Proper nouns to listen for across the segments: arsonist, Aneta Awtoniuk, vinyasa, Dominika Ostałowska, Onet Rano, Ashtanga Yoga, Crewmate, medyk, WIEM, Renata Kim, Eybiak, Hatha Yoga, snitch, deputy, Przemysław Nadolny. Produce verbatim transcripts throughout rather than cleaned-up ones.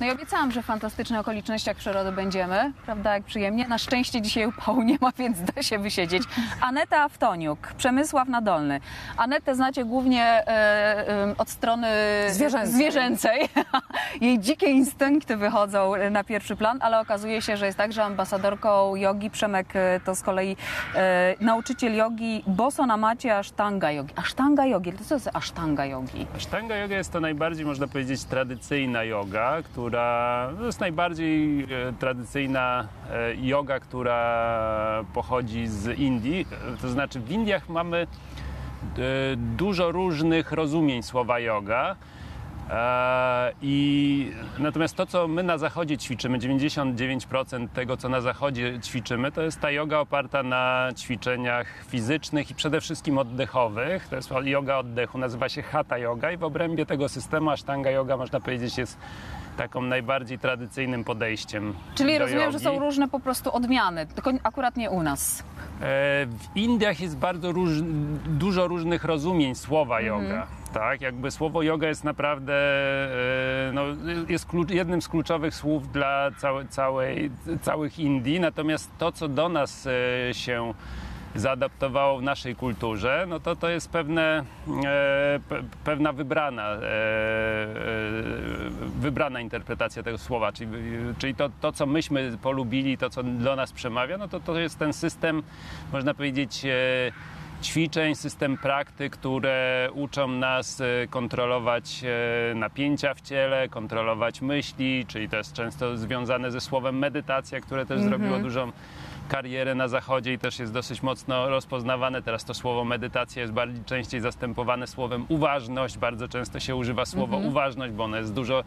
No i obiecałam, że w fantastycznych okolicznościach przyrody będziemy, prawda, jak przyjemnie. Na szczęście dzisiaj upału nie ma, więc da się wysiedzieć. Aneta Awtoniuk, Przemysław Nadolny. Anetę znacie głównie e, e, od strony zwierzęcej. zwierzęcej. Jej dzikie instynkty wychodzą na pierwszy plan, ale okazuje się, że jest także ambasadorką jogi. Przemek to z kolei e, nauczyciel jogi boso na macie Ashtanga Yogi. Ashtanga Yogi, to co jest Ashtanga Yogi? Ashtanga Yoga jest to najbardziej, można powiedzieć, tradycyjna joga, która to jest najbardziej e, tradycyjna e, joga, która pochodzi z Indii. To znaczy w Indiach mamy e, dużo różnych rozumień słowa joga. I natomiast to, co my na zachodzie ćwiczymy, dziewięćdziesiąt dziewięć procent tego, co na zachodzie ćwiczymy, to jest ta joga oparta na ćwiczeniach fizycznych i przede wszystkim oddechowych. To jest joga oddechu, nazywa się Hatha Yoga i w obrębie tego systemu Ashtanga Yoga, można powiedzieć, jest taką najbardziej tradycyjnym podejściem. Czyli rozumiem, jogi. Że są różne po prostu odmiany, tylko akurat nie u nas. W Indiach jest bardzo róż... dużo różnych rozumień słowa joga. Mm. Tak, jakby słowo joga jest naprawdę no, jest klucz, jednym z kluczowych słów dla całe, całej, całych Indii. Natomiast to, co do nas się zaadaptowało w naszej kulturze, no to to jest pewne, pe, pewna wybrana, wybrana interpretacja tego słowa. Czyli, czyli to, to, co myśmy polubili, to, co do nas przemawia, no to to jest ten system, można powiedzieć, ćwiczeń, system praktyk, które uczą nas kontrolować napięcia w ciele, kontrolować myśli, czyli to jest często związane ze słowem medytacja, które też mm-hmm. zrobiło dużą karierę na zachodzie i też jest dosyć mocno rozpoznawane. Teraz to słowo medytacja jest bardziej częściej zastępowane słowem uważność. Bardzo często się używa słowa mm-hmm. uważność, bo ono jest dużo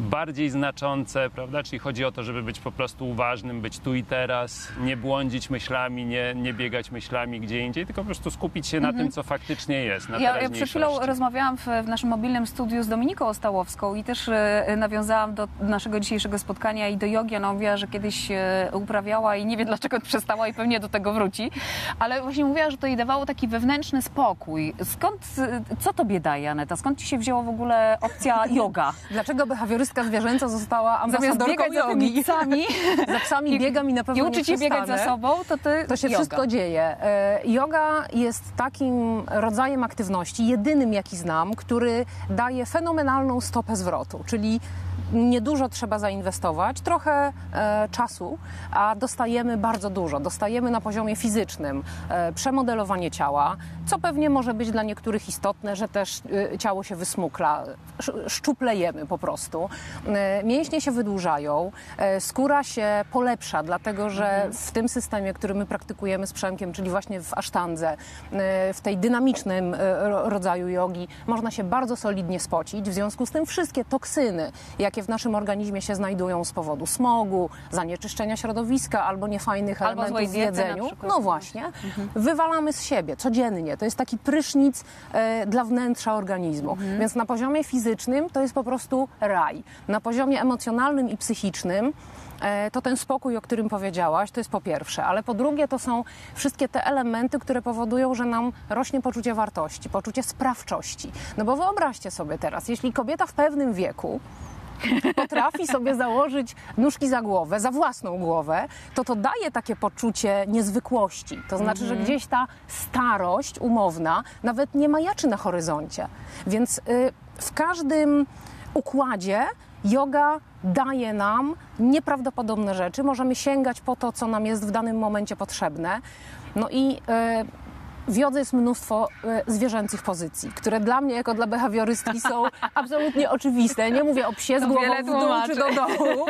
bardziej znaczące, prawda? Czyli chodzi o to, żeby być po prostu uważnym, być tu i teraz, nie błądzić myślami, nie, nie biegać myślami gdzie indziej, tylko po prostu skupić się na mm-hmm. tym, co faktycznie jest. Na ja, ja przed chwilą rozmawiałam w, w naszym mobilnym studiu z Dominiką Ostałowską i też e, nawiązałam do naszego dzisiejszego spotkania i do jogi. Ona mówiła, że kiedyś e, uprawiała i nie wie dlaczego przestała i pewnie do tego wróci, ale właśnie mówiła, że to jej dawało taki wewnętrzny spokój. Skąd, co tobie daje, Aneta? Skąd ci się wzięła w ogóle opcja joga? Dlaczego behawioryzm zwierzęca została ambasadorką jogi. Za, za psami biegam i na pewno nie uczy się biegać za sobą, to, ty to się yoga. Wszystko dzieje. E, joga jest takim rodzajem aktywności, jedynym jaki znam, który daje fenomenalną stopę zwrotu, czyli niedużo trzeba zainwestować, trochę e, czasu, a dostajemy bardzo dużo. Dostajemy na poziomie fizycznym e, przemodelowanie ciała, co pewnie może być dla niektórych istotne, że też e, ciało się wysmukla, sz, szczuplejemy po prostu. E, mięśnie się wydłużają, e, skóra się polepsza, dlatego że w tym systemie, który my praktykujemy z Przemkiem, czyli właśnie w asztandze, e, w tej dynamicznym e, rodzaju jogi, można się bardzo solidnie spocić. W związku z tym wszystkie toksyny, jak w naszym organizmie się znajdują z powodu smogu, zanieczyszczenia środowiska albo niefajnych albo elementów w jedzeniu. No właśnie. Mhm. Wywalamy z siebie codziennie. To jest taki prysznic e, dla wnętrza organizmu. Mhm. Więc na poziomie fizycznym to jest po prostu raj. Na poziomie emocjonalnym i psychicznym to ten spokój, o którym powiedziałaś, to jest po pierwsze, ale po drugie to są wszystkie te elementy, które powodują, że nam rośnie poczucie wartości, poczucie sprawczości. No bo wyobraźcie sobie teraz, jeśli kobieta w pewnym wieku potrafi sobie założyć nóżki za głowę, za własną głowę, to to daje takie poczucie niezwykłości. To znaczy, mm-hmm. że gdzieś ta starość umowna nawet nie majaczy na horyzoncie. Więc y, w każdym układzie joga daje nam nieprawdopodobne rzeczy. Możemy sięgać po to, co nam jest w danym momencie potrzebne. No i y, w jodze jest mnóstwo y, zwierzęcych pozycji, które dla mnie, jako dla behawiorystki, są absolutnie oczywiste. Nie mówię o psie z to głową w dół czy do dołu,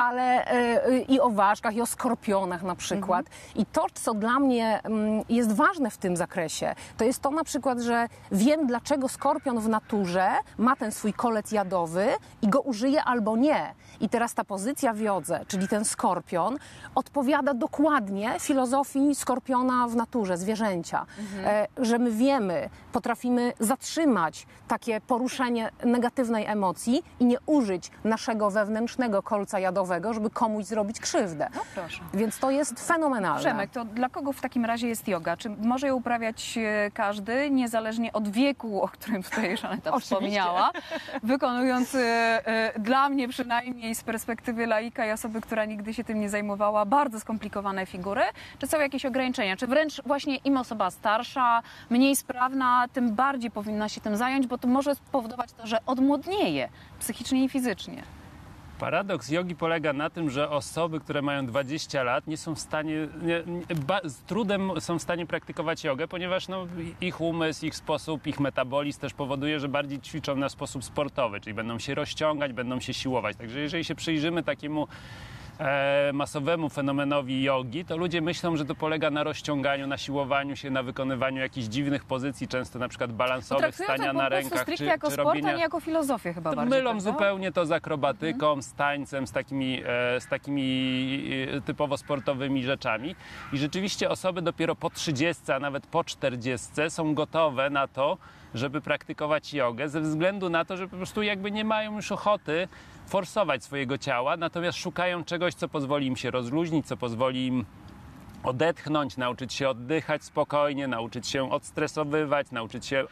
ale y, y, i o ważkach, i o skorpionach na przykład. Mm-hmm. I to, co dla mnie y, jest ważne w tym zakresie, to jest to na przykład, że wiem, dlaczego skorpion w naturze ma ten swój kolec jadowy i go użyje albo nie. I teraz ta pozycja w jodze, czyli ten skorpion, odpowiada dokładnie filozofii skorpiona w naturze, zwierzęcia. ciała, mhm. że my wiemy, potrafimy zatrzymać takie poruszenie negatywnej emocji i nie użyć naszego wewnętrznego kolca jadowego, żeby komuś zrobić krzywdę. No proszę. Więc to jest fenomenalne. Przemek, to dla kogo w takim razie jest joga? Czy może ją uprawiać każdy, niezależnie od wieku, o którym tutaj już Aneta wspomniała, wykonując dla mnie przynajmniej z perspektywy laika i osoby, która nigdy się tym nie zajmowała, bardzo skomplikowane figury? Czy są jakieś ograniczenia? Czy wręcz właśnie im osoba starsza, mniej sprawna, tym bardziej powinna się tym zająć, bo to może spowodować to, że odmłodnieje psychicznie i fizycznie? Paradoks jogi polega na tym, że osoby, które mają dwadzieścia lat, nie są w stanie, nie, ba, z trudem są w stanie praktykować jogę, ponieważ no, ich umysł, ich sposób, ich metabolizm też powoduje, że bardziej ćwiczą na sposób sportowy, czyli będą się rozciągać, będą się siłować. Także jeżeli się przyjrzymy takiemu e, masowemu fenomenowi jogi, to ludzie myślą, że to polega na rozciąganiu, na siłowaniu się, na wykonywaniu jakichś dziwnych pozycji, często na przykład balansowych, stania na rękach, czy, jako czy robienia... Sport, a nie jako filozofię chyba bardziej. Mylą tak, zupełnie to z akrobatyką, mhm. z tańcem, z takimi, e, z takimi typowo sportowymi rzeczami. I rzeczywiście osoby dopiero po trzydziestce, a nawet po czterdziestce są gotowe na to, żeby praktykować jogę, ze względu na to, że po prostu jakby nie mają już ochoty forsować swojego ciała, natomiast szukają czegoś, co pozwoli im się rozluźnić, co pozwoli im odetchnąć, nauczyć się oddychać spokojnie, nauczyć się odstresowywać, nauczyć się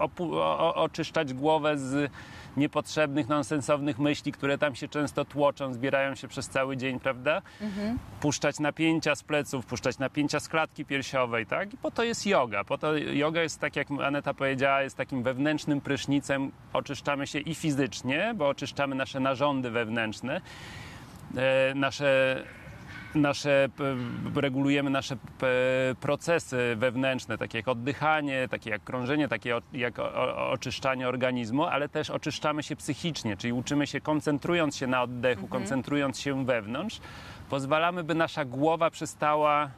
e, o, oczyszczać głowę z niepotrzebnych, nonsensownych myśli, które tam się często tłoczą, zbierają się przez cały dzień, prawda? Mhm. Puszczać napięcia z pleców, puszczać napięcia z klatki piersiowej, tak? I po to jest joga. Po to joga jest, tak jak Aneta powiedziała, jest takim wewnętrznym prysznicem. Oczyszczamy się i fizycznie, bo oczyszczamy nasze narządy wewnętrzne, e, nasze... Nasze, regulujemy nasze procesy wewnętrzne, takie jak oddychanie, takie jak krążenie, takie jak oczyszczanie organizmu, ale też oczyszczamy się psychicznie, czyli uczymy się, koncentrując się na oddechu, mhm. koncentrując się wewnątrz, pozwalamy, by nasza głowa przestała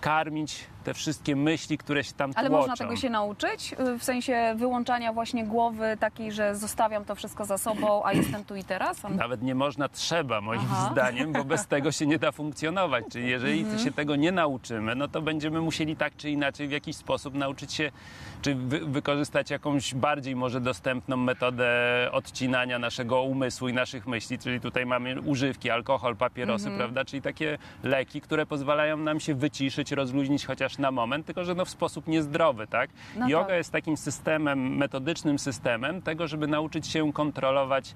karmić te wszystkie myśli, które się tam tłoczą. Ale można tego się nauczyć? W sensie wyłączania właśnie głowy takiej, że zostawiam to wszystko za sobą, a jestem tu i teraz? On... Nawet nie można, trzeba moim Aha. zdaniem, bo bez tego się nie da funkcjonować. Czyli jeżeli mm-hmm. się tego nie nauczymy, no to będziemy musieli tak czy inaczej w jakiś sposób nauczyć się, czy wy wykorzystać jakąś bardziej może dostępną metodę odcinania naszego umysłu i naszych myśli. Czyli tutaj mamy używki, alkohol, papierosy, mm-hmm. prawda? Czyli takie leki, które pozwalają nam się wyciszyć, rozluźnić chociaż na moment, tylko że no w sposób niezdrowy, tak? No Joga tak. jest takim systemem, metodycznym systemem tego, żeby nauczyć się kontrolować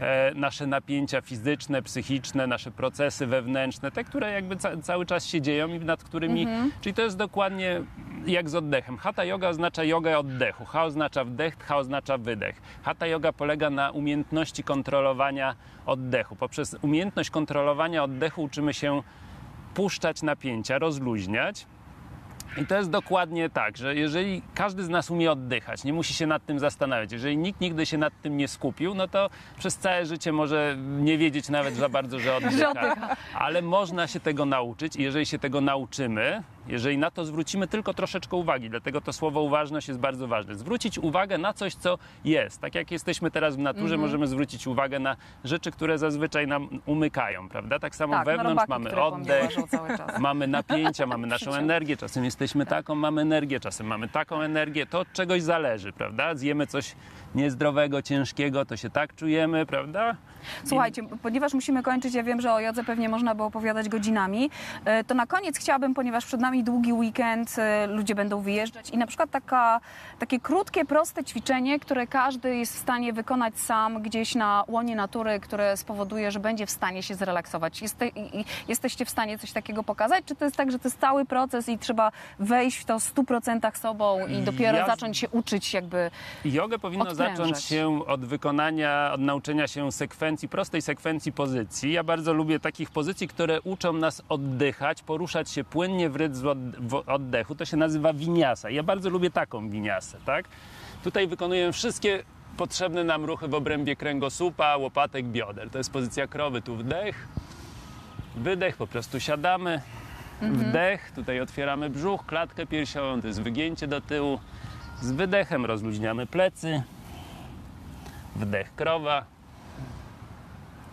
e, nasze napięcia fizyczne, psychiczne, nasze procesy wewnętrzne, te, które jakby ca cały czas się dzieją i nad którymi... Mhm. Czyli to jest dokładnie jak z oddechem. Hatha Yoga oznacza jogę oddechu. Ha oznacza wdech, ha oznacza wydech. Hatha Yoga polega na umiejętności kontrolowania oddechu. Poprzez umiejętność kontrolowania oddechu uczymy się puszczać napięcia, rozluźniać. I to jest dokładnie tak, że jeżeli każdy z nas umie oddychać, nie musi się nad tym zastanawiać, jeżeli nikt nigdy się nad tym nie skupił, no to przez całe życie może nie wiedzieć nawet za bardzo, że oddycha. Ale można się tego nauczyć i jeżeli się tego nauczymy, jeżeli na to zwrócimy tylko troszeczkę uwagi, dlatego to słowo uważność jest bardzo ważne. Zwrócić uwagę na coś, co jest. Tak jak jesteśmy teraz w naturze, mm. możemy zwrócić uwagę na rzeczy, które zazwyczaj nam umykają, prawda? Tak samo tak, wewnątrz robaki, mamy oddech, mamy napięcia, mamy naszą energię, czasem jesteśmy taką, mamy energię, czasem mamy taką energię. To od czegoś zależy, prawda? Zjemy coś niezdrowego, ciężkiego, to się tak czujemy, prawda? Słuchajcie, I... ponieważ musimy kończyć, ja wiem, że o jodze pewnie można by opowiadać godzinami, to na koniec chciałabym, ponieważ przed nami długi weekend, ludzie będą wyjeżdżać i na przykład taka, takie krótkie, proste ćwiczenie, które każdy jest w stanie wykonać sam gdzieś na łonie natury, które spowoduje, że będzie w stanie się zrelaksować. Jeste, jesteście w stanie coś takiego pokazać? Czy to jest tak, że to jest cały proces i trzeba wejść w to w stu procentach sobą i dopiero ja... zacząć się uczyć jakby jogę powinno odprężać. Zacząć się od wykonania, od nauczenia się sekwencji, prostej sekwencji pozycji. Ja bardzo lubię takich pozycji, które uczą nas oddychać, poruszać się płynnie w rytm oddechu, to się nazywa vinyasa. Ja bardzo lubię taką vinyasę, tak? Tutaj wykonuję wszystkie potrzebne nam ruchy w obrębie kręgosłupa, łopatek, bioder. To jest pozycja krowy, tu wdech, wydech, po prostu siadamy, mhm. wdech, tutaj otwieramy brzuch, klatkę piersiową, to jest wygięcie do tyłu, z wydechem rozluźniamy plecy, wdech krowa,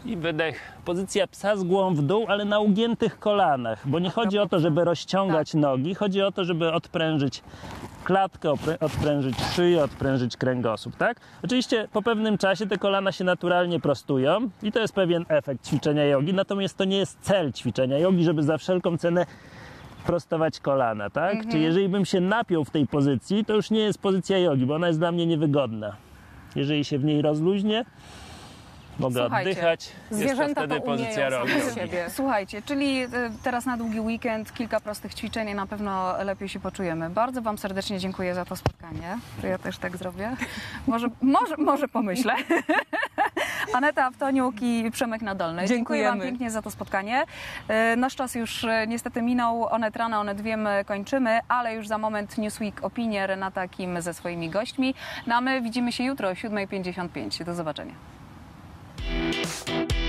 I wydech. Pozycja psa z głową w dół, ale na ugiętych kolanach, bo nie chodzi o to, żeby rozciągać tak. nogi, chodzi o to, żeby odprężyć klatkę, odprężyć szyję, odprężyć kręgosłup, tak? Oczywiście po pewnym czasie te kolana się naturalnie prostują i to jest pewien efekt ćwiczenia jogi, natomiast to nie jest cel ćwiczenia jogi, żeby za wszelką cenę prostować kolana, tak? Mhm. Czyli jeżeli bym się napiął w tej pozycji, to już nie jest pozycja jogi, bo ona jest dla mnie niewygodna. Jeżeli się w niej rozluźnię, mogę Słuchajcie, oddychać, jest to wtedy to pozycja robią. Słuchajcie, czyli teraz na długi weekend kilka prostych ćwiczeń i na pewno lepiej się poczujemy. Bardzo Wam serdecznie dziękuję za to spotkanie. To ja też tak zrobię. Może, może, może pomyślę. Aneta Awtoniuk i Przemek Nadolny. Dziękuję Wam pięknie za to spotkanie. Nasz czas już niestety minął. Onet Rano, Onet Wiem kończymy, ale już za moment Newsweek opinie Renata Kim ze swoimi gośćmi. No a my widzimy się jutro o siódmej pięćdziesiąt pięć. Do zobaczenia. We'll be right back.